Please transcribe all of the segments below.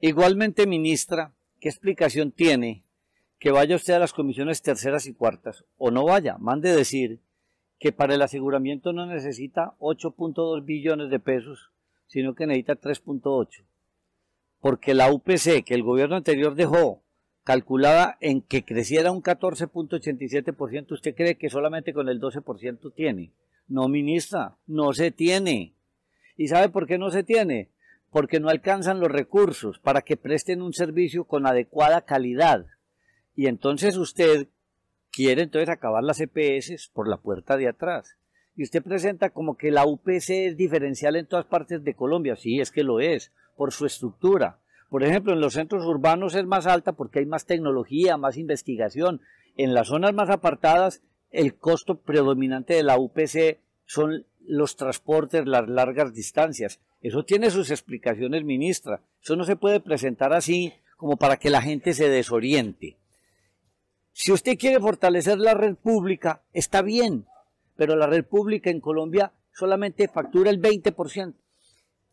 Igualmente, ministra, ¿qué explicación tiene que vaya usted a las comisiones terceras y cuartas? O no vaya, mande decir que para el aseguramiento no necesita 8.2 billones de pesos, sino que necesita 3.8. Porque la UPC que el gobierno anterior dejó calculada en que creciera un 14.87%, ¿usted cree que solamente con el 12% tiene? No, ministra, no se tiene. ¿Y sabe por qué no se tiene? Porque no alcanzan los recursos para que presten un servicio con adecuada calidad. Y entonces usted quiere acabar las CPS por la puerta de atrás. Y usted presenta como que la UPC es diferencial en todas partes de Colombia. Sí, es que lo es, por su estructura. Por ejemplo, en los centros urbanos es más alta porque hay más tecnología, más investigación. En las zonas más apartadas, el costo predominante de la UPC son los transportes, las largas distancias. Eso tiene sus explicaciones, ministra. Eso no se puede presentar así como para que la gente se desoriente. Si usted quiere fortalecer la red pública, está bien, pero la red pública en Colombia solamente factura el 20%.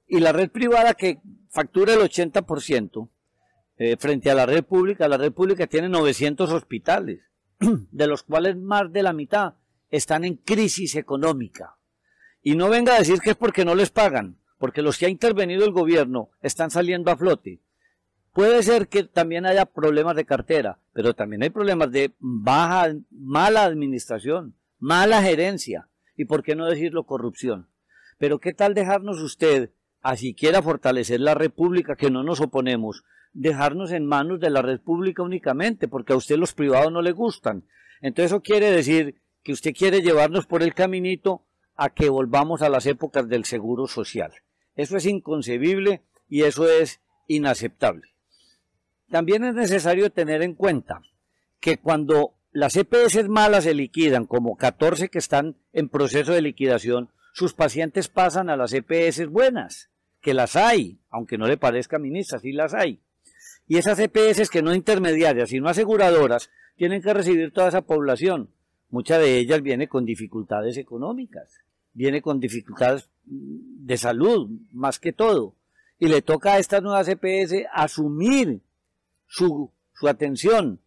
Y la red privada, que factura el 80%, frente a la red pública tiene 900 hospitales, de los cuales más de la mitad están en crisis económica. Y no venga a decir que es porque no les pagan, porque los que ha intervenido el gobierno están saliendo a flote. Puede ser que también haya problemas de cartera, pero también hay problemas de mala administración, mala gerencia, y por qué no decirlo, corrupción. Pero qué tal dejarnos usted, así quiera fortalecer la red pública, que no nos oponemos, dejarnos en manos de la red pública únicamente, porque a usted los privados no le gustan. Entonces eso quiere decir que usted quiere llevarnos por el caminito a que volvamos a las épocas del seguro social. Eso es inconcebible y eso es inaceptable. También es necesario tener en cuenta que cuando las EPS malas se liquidan, como 14 que están en proceso de liquidación, sus pacientes pasan a las EPS buenas, que las hay, aunque no le parezca, ministra, sí las hay. Y esas EPS que no intermediarias, sino aseguradoras, tienen que recibir toda esa población. Mucha de ellas viene con dificultades económicas, viene con dificultades de salud, más que todo. Y le toca a estas nuevas EPS asumir su atención.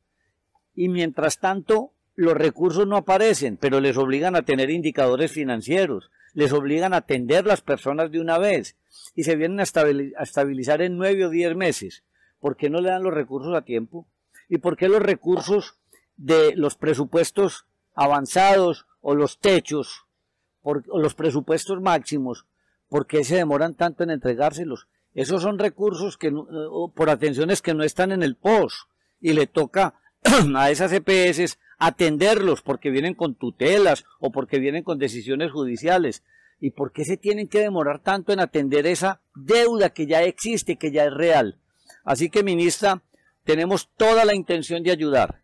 Y mientras tanto, los recursos no aparecen, pero les obligan a tener indicadores financieros, les obligan a atender las personas de una vez y se vienen a estabilizar en 9 o 10 meses. ¿Por qué no le dan los recursos a tiempo? ¿Y por qué los recursos de los presupuestos avanzados o los techos o los presupuestos máximos, por qué se demoran tanto en entregárselos? Esos son recursos que por atenciones que no están en el POS y le toca a esas EPS atenderlos porque vienen con tutelas o porque vienen con decisiones judiciales. ¿Y por qué se tienen que demorar tanto en atender esa deuda que ya existe, que ya es real? Así que, ministra, tenemos toda la intención de ayudar,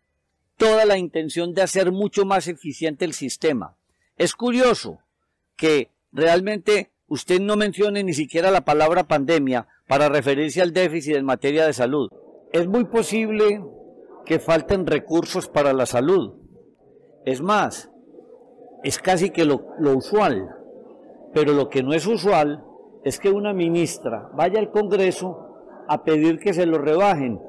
toda la intención de hacer mucho más eficiente el sistema. Es curioso que realmente usted no mencione ni siquiera la palabra pandemia para referirse al déficit en materia de salud. Es muy posible que falten recursos para la salud. Es más, es casi que lo usual. Pero lo que no es usual es que una ministra vaya al Congreso a pedir que se lo rebajen.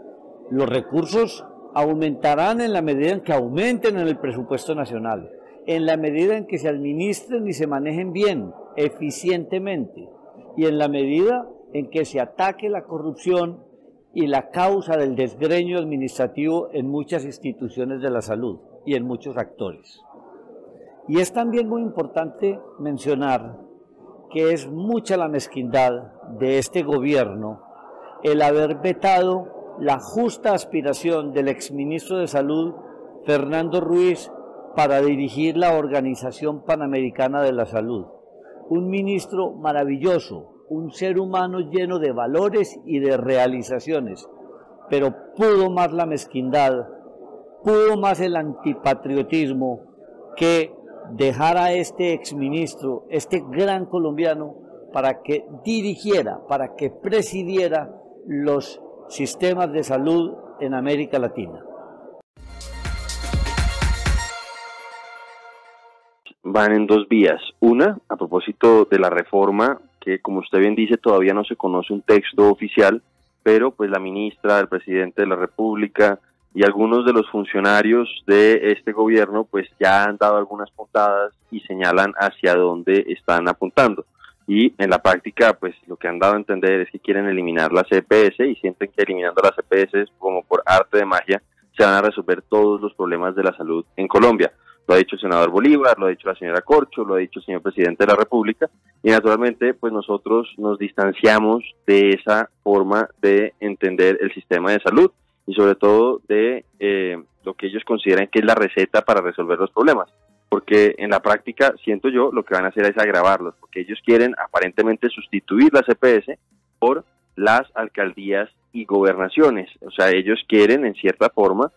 Los recursos aumentarán en la medida en que aumenten en el presupuesto nacional, en la medida en que se administren y se manejen bien, eficientemente, y en la medida en que se ataque la corrupción y la causa del desgreño administrativo en muchas instituciones de la salud y en muchos actores. Y es también muy importante mencionar que es mucha la mezquindad de este gobierno el haber vetado la justa aspiración del exministro de Salud, Fernando Ruiz, para dirigir la Organización Panamericana de la Salud. Un ministro maravilloso, un ser humano lleno de valores y de realizaciones, pero pudo más la mezquindad, pudo más el antipatriotismo que dejar a este exministro, este gran colombiano, para que dirigiera, para que presidiera los sistemas de salud en América Latina. Van en dos vías. Una, a propósito de la reforma, que como usted bien dice, todavía no se conoce un texto oficial, pero pues la ministra, el presidente de la República y algunos de los funcionarios de este gobierno pues ya han dado algunas puntadas y señalan hacia dónde están apuntando. Y en la práctica pues lo que han dado a entender es que quieren eliminar la CPS y sienten que eliminando la CPS, como por arte de magia, se van a resolver todos los problemas de la salud en Colombia. Lo ha dicho el senador Bolívar, lo ha dicho la señora Corcho, lo ha dicho el señor presidente de la República, y naturalmente pues nosotros nos distanciamos de esa forma de entender el sistema de salud y sobre todo de lo que ellos consideran que es la receta para resolver los problemas, porque en la práctica, siento yo, lo que van a hacer es agravarlos, porque ellos quieren aparentemente sustituir la CPS por las alcaldías y gobernaciones. O sea, ellos quieren en cierta forma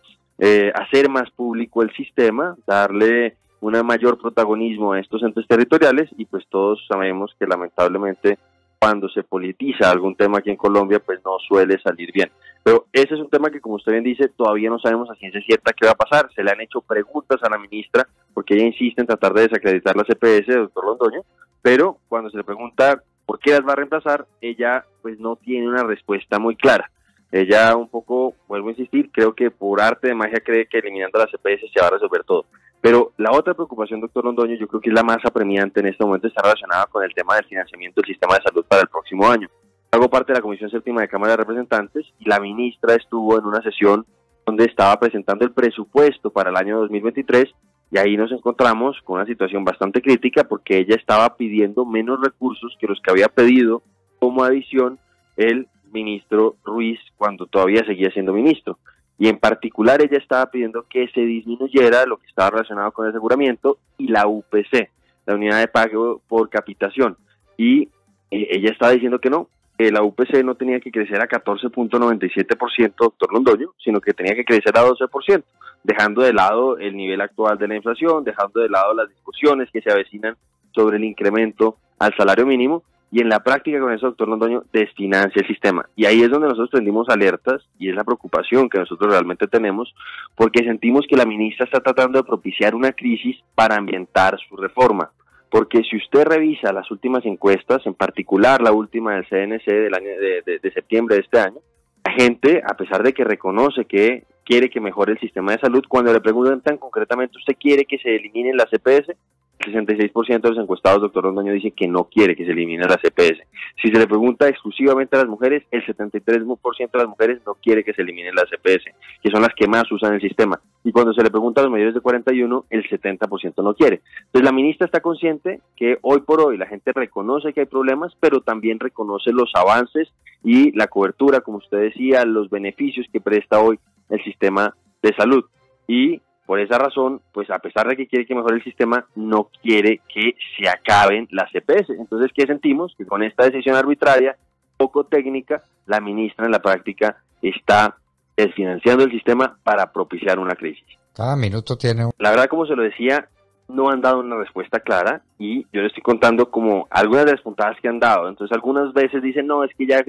hacer más público el sistema, darle un mayor protagonismo a estos entes territoriales, y pues todos sabemos que lamentablemente cuando se politiza algún tema aquí en Colombia pues no suele salir bien. Pero ese es un tema que, como usted bien dice, todavía no sabemos a ciencia cierta qué va a pasar. Se le han hecho preguntas a la ministra porque ella insiste en tratar de desacreditar la CPS, doctor Londoño, pero cuando se le pregunta por qué las va a reemplazar, ella pues no tiene una respuesta muy clara. Ella un poco, vuelvo a insistir, creo que por arte de magia cree que eliminando la CPS se va a resolver todo. Pero la otra preocupación, doctor Londoño, yo creo que es la más apremiante en este momento, está relacionada con el tema del financiamiento del sistema de salud para el próximo año. Hago parte de la Comisión Séptima de Cámara de Representantes y la ministra estuvo en una sesión donde estaba presentando el presupuesto para el año 2023, y ahí nos encontramos con una situación bastante crítica porque ella estaba pidiendo menos recursos que los que había pedido como adición el ministro Ruiz cuando todavía seguía siendo ministro. Y en particular ella estaba pidiendo que se disminuyera lo que estaba relacionado con el aseguramiento y la UPC, la unidad de pago por capitación. Y ella estaba diciendo que no, que la UPC no tenía que crecer a 14.97%, doctor Londoño, sino que tenía que crecer a 12%, dejando de lado el nivel actual de la inflación, dejando de lado las discusiones que se avecinan sobre el incremento al salario mínimo. Y en la práctica con eso, doctor Londoño, desfinancia el sistema. Y ahí es donde nosotros prendimos alertas, y es la preocupación que nosotros realmente tenemos, porque sentimos que la ministra está tratando de propiciar una crisis para ambientar su reforma. Porque si usted revisa las últimas encuestas, en particular la última del CNC del año de septiembre de este año, la gente, a pesar de que reconoce que quiere que mejore el sistema de salud, cuando le preguntan tan concretamente, ¿usted quiere que se eliminen las CPS?, 66% de los encuestados, doctor Londoño, dice que no quiere que se elimine la CPS. Si se le pregunta exclusivamente a las mujeres, el 73% de las mujeres no quiere que se elimine la CPS, que son las que más usan el sistema. Y cuando se le pregunta a los mayores de 41, el 70% no quiere. Entonces la ministra está consciente que hoy por hoy la gente reconoce que hay problemas, pero también reconoce los avances y la cobertura, como usted decía, los beneficios que presta hoy el sistema de salud. Y por esa razón, pues a pesar de que quiere que mejore el sistema, no quiere que se acaben las CPS. Entonces, ¿qué sentimos? Que con esta decisión arbitraria, poco técnica, la ministra en la práctica está desfinanciando el sistema para propiciar una crisis. Cada minuto tiene un... La verdad, como se lo decía, no han dado una respuesta clara, y yo le estoy contando como algunas de las puntadas que han dado. Entonces, algunas veces dicen, no, es que ya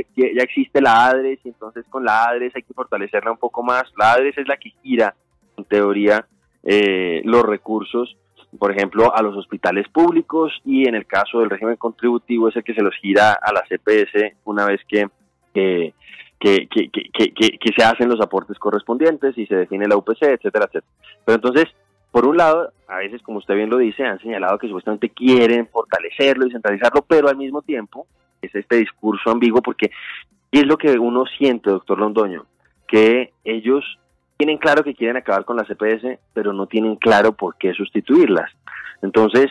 existe la ADRES, y entonces con la ADRES hay que fortalecerla un poco más. La ADRES es la que gira, en teoría, los recursos, por ejemplo, a los hospitales públicos, y en el caso del régimen contributivo es el que se los gira a la CPS una vez que se hacen los aportes correspondientes y se define la UPC, etcétera, etcétera. Pero entonces, por un lado, a veces, como usted bien lo dice, han señalado que supuestamente quieren fortalecerlo y centralizarlo, pero al mismo tiempo es este discurso ambiguo, porque es lo que uno siente, doctor Londoño, que ellos tienen claro que quieren acabar con las CPS, pero no tienen claro por qué sustituirlas. Entonces,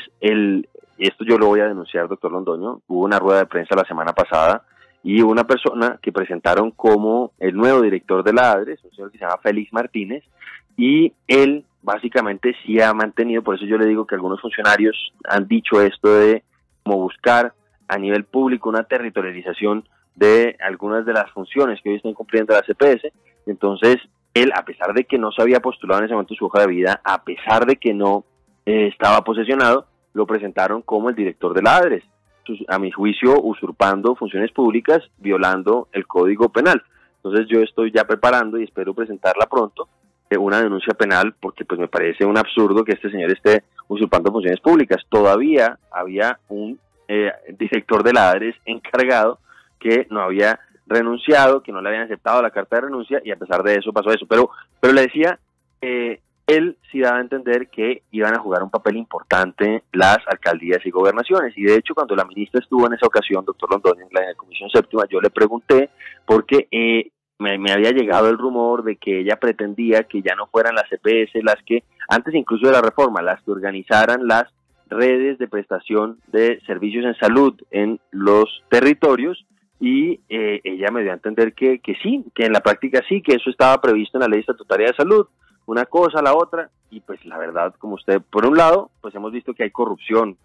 esto yo lo voy a denunciar, doctor Londoño. Hubo una rueda de prensa la semana pasada y una persona que presentaron como el nuevo director de la ADRES, un señor que se llama Félix Martínez, y él básicamente sí ha mantenido, por eso yo le digo que algunos funcionarios han dicho esto de como buscar a nivel público una territorialización de algunas de las funciones que hoy están cumpliendo las CPS. Entonces, él, a pesar de que no se había postulado en ese momento su hoja de vida, a pesar de que no estaba posesionado, lo presentaron como el director de la ADRES, a mi juicio usurpando funciones públicas, violando el Código Penal. Entonces yo estoy ya preparando y espero presentarla pronto, una denuncia penal, porque pues me parece un absurdo que este señor esté usurpando funciones públicas. Todavía había un director de la ADRES encargado que no había renunciado, que no le habían aceptado la carta de renuncia, y a pesar de eso pasó eso. Pero le decía, él sí daba a entender que iban a jugar un papel importante las alcaldías y gobernaciones, y de hecho cuando la ministra estuvo en esa ocasión, doctor Londoño, en la Comisión Séptima, yo le pregunté porque me había llegado el rumor de que ella pretendía que ya no fueran las CPS las que, antes incluso de la reforma, las que organizaran las redes de prestación de servicios en salud en los territorios, y ella me dio a entender que sí, que en la práctica sí, que eso estaba previsto en la ley estatutaria de salud, una cosa, la otra, y pues la verdad, como usted, por un lado, pues hemos visto que hay corrupción,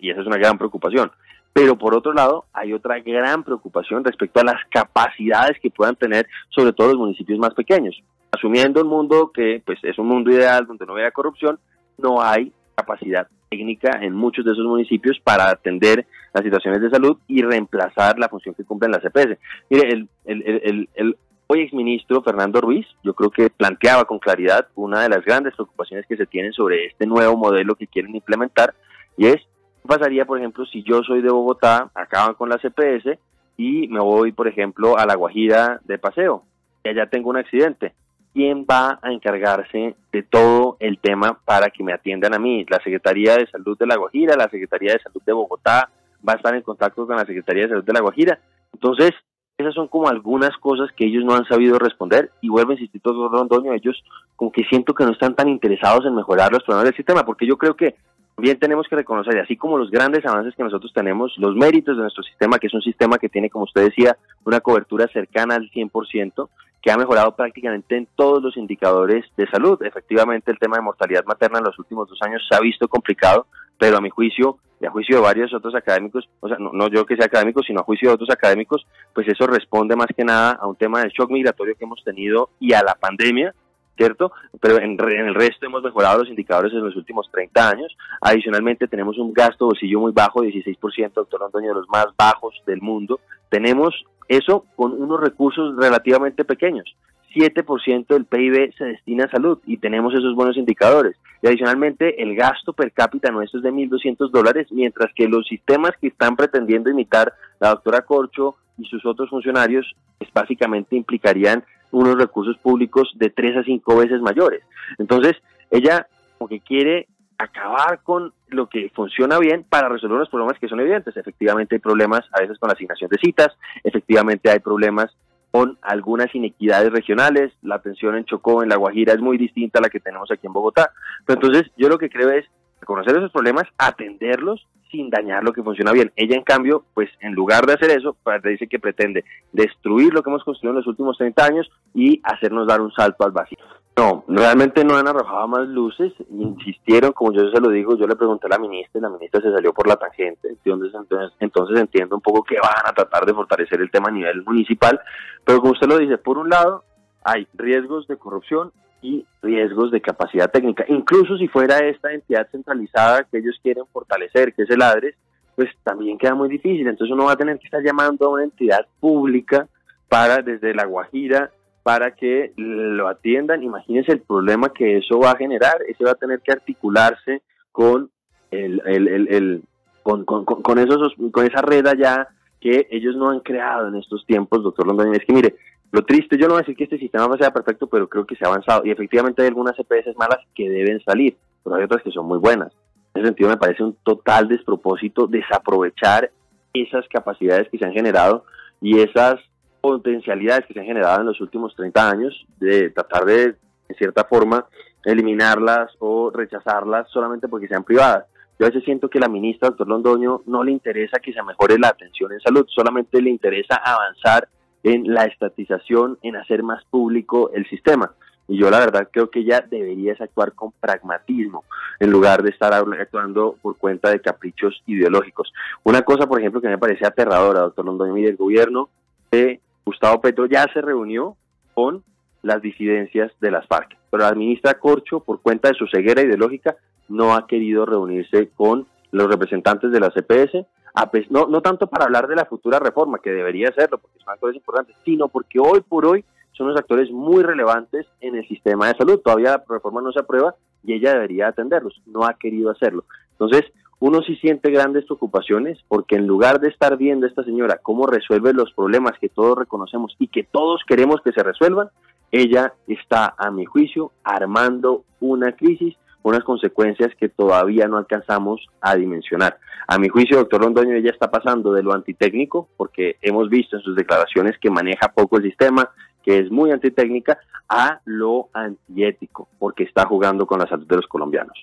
y esa es una gran preocupación, pero por otro lado, hay otra gran preocupación respecto a las capacidades que puedan tener, sobre todo los municipios más pequeños, asumiendo el mundo que pues es un mundo ideal donde no haya corrupción, no hay capacidad técnica en muchos de esos municipios para atender las situaciones de salud y reemplazar la función que cumplen las CPS. Mire, el hoy exministro Fernando Ruiz, yo creo que planteaba con claridad una de las grandes preocupaciones que se tienen sobre este nuevo modelo que quieren implementar, y es, ¿qué pasaría, por ejemplo, si yo soy de Bogotá, acaban con la CPS y me voy, por ejemplo, a La Guajira de paseo, y allá tengo un accidente? ¿Quién va a encargarse de todo el tema para que me atiendan a mí? ¿La Secretaría de Salud de La Guajira? ¿La Secretaría de Salud de Bogotá va a estar en contacto con la Secretaría de Salud de La Guajira? Entonces, esas son como algunas cosas que ellos no han sabido responder, y vuelvo a insistir, doctor Londoño, ellos como que siento que no están tan interesados en mejorar los problemas del sistema, porque yo creo que bien tenemos que reconocer, así como los grandes avances que nosotros tenemos, los méritos de nuestro sistema, que es un sistema que tiene, como usted decía, una cobertura cercana al 100%, que ha mejorado prácticamente en todos los indicadores de salud. Efectivamente, el tema de mortalidad materna en los últimos 2 años se ha visto complicado, pero a mi juicio, y a juicio de varios otros académicos, o sea, no yo que sea académico, sino a juicio de otros académicos, pues eso responde más que nada a un tema del shock migratorio que hemos tenido y a la pandemia, ¿cierto? Pero en el resto hemos mejorado los indicadores en los últimos 30 años. Adicionalmente, tenemos un gasto bolsillo muy bajo, 16%, doctor Londoño, de los más bajos del mundo. Tenemos eso con unos recursos relativamente pequeños. 7% del PIB se destina a salud y tenemos esos buenos indicadores. Y adicionalmente, el gasto per cápita nuestro es de $1.200, mientras que los sistemas que están pretendiendo imitar la doctora Corcho y sus otros funcionarios, pues básicamente implicarían unos recursos públicos de 3 a 5 veces mayores. Entonces, ella como que quiere acabar con lo que funciona bien para resolver los problemas que son evidentes. Efectivamente hay problemas a veces con la asignación de citas, efectivamente hay problemas con algunas inequidades regionales, la atención en Chocó, en La Guajira, es muy distinta a la que tenemos aquí en Bogotá. Pero entonces yo lo que creo es reconocer esos problemas, atenderlos sin dañar lo que funciona bien. Ella, en cambio, pues en lugar de hacer eso, dice que pretende destruir lo que hemos construido en los últimos 30 años y hacernos dar un salto al vacío. No, realmente no han arrojado más luces, insistieron, como yo se lo digo, yo le pregunté a la ministra y la ministra se salió por la tangente, entonces entiendo un poco que van a tratar de fortalecer el tema a nivel municipal, pero como usted lo dice, por un lado hay riesgos de corrupción y riesgos de capacidad técnica. Incluso si fuera esta entidad centralizada que ellos quieren fortalecer, que es el ADRES, pues también queda muy difícil. Entonces uno va a tener que estar llamando a una entidad pública para desde La Guajira para que lo atiendan. Imagínense el problema que eso va a generar. Ese va a tener que articularse con con esa red allá que ellos no han creado en estos tiempos, doctor Londoño. Es que mire, lo triste, yo no voy a decir que este sistema sea perfecto, pero creo que se ha avanzado. Y efectivamente hay algunas CPS malas que deben salir, pero hay otras que son muy buenas. En ese sentido me parece un total despropósito desaprovechar esas capacidades que se han generado y esas potencialidades que se han generado en los últimos 30 años, de tratar de, en cierta forma, eliminarlas o rechazarlas solamente porque sean privadas. Yo a veces siento que la ministra, doctor Londoño, no le interesa que se mejore la atención en salud, solamente le interesa avanzar en la estatización, en hacer más público el sistema. Y yo la verdad creo que ya deberías actuar con pragmatismo, en lugar de estar actuando por cuenta de caprichos ideológicos. Una cosa, por ejemplo, que me parece aterradora, doctor Londoño, mire, el gobierno de Gustavo Petro ya se reunió con las disidencias de las FARC, pero la ministra Corcho, por cuenta de su ceguera ideológica, no ha querido reunirse con los representantes de la CPS, no tanto para hablar de la futura reforma, que debería hacerlo, porque son actores importantes, sino porque hoy por hoy son unos actores muy relevantes en el sistema de salud. Todavía la reforma no se aprueba y ella debería atenderlos, no ha querido hacerlo. Entonces, uno sí siente grandes preocupaciones, porque en lugar de estar viendo a esta señora cómo resuelve los problemas que todos reconocemos y que todos queremos que se resuelvan, ella está, a mi juicio, armando una crisis, unas consecuencias que todavía no alcanzamos a dimensionar. A mi juicio, doctor Londoño, ella está pasando de lo antitécnico, porque hemos visto en sus declaraciones que maneja poco el sistema, que es muy antitécnica, a lo antiético, porque está jugando con la salud de los colombianos.